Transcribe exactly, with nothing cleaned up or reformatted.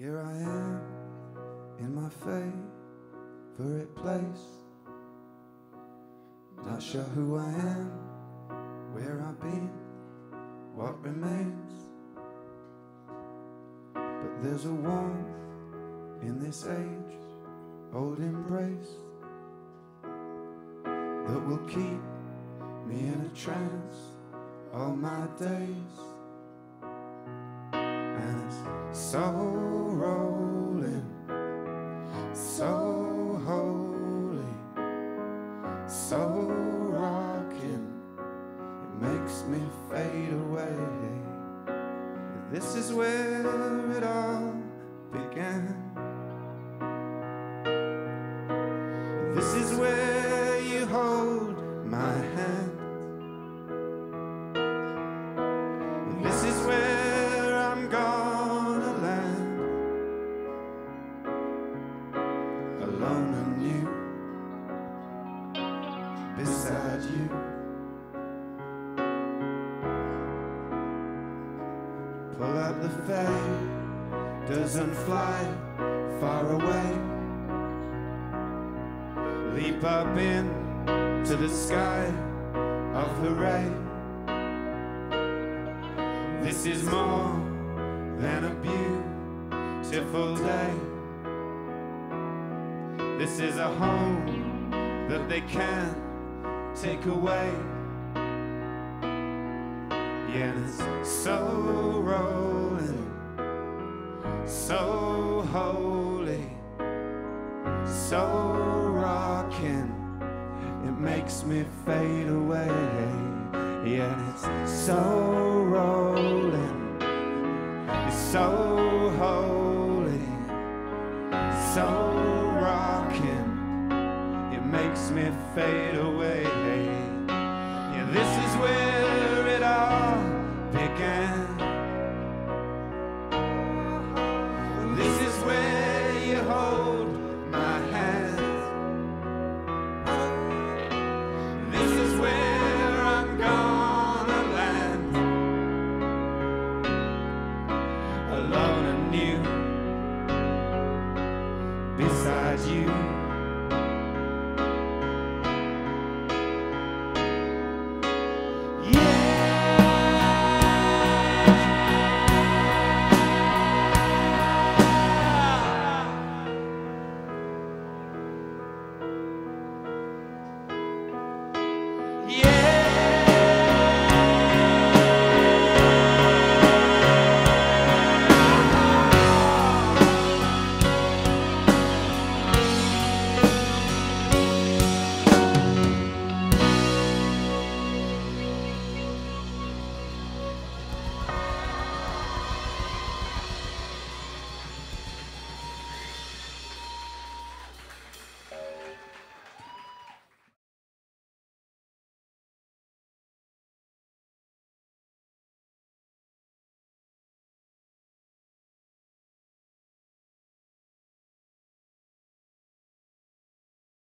Here I am in my favorite place. Not sure who I am, where I've been, what remains. But there's a warmth in this age-old embrace that will keep me in a trance all my days. And it's so rolling, so holy, so rocking, it makes me fade away. This is where it all began. This is where you hold my hand. This is where I'm gonna land, alone and new, beside you. Pull up the fade, doesn't fly far away. Leap up in to the sky of hooray. This is more than a beautiful day. This is a home that they can't take away. Yeah, and it's so rolling, so holy, so rocking, it makes me fade away. Yeah, and it's so rolling, it's so holy, so rocking, it makes me fade away. Yeah, this is where it all began. This is where you hold my hand. This is where alone and new, beside you.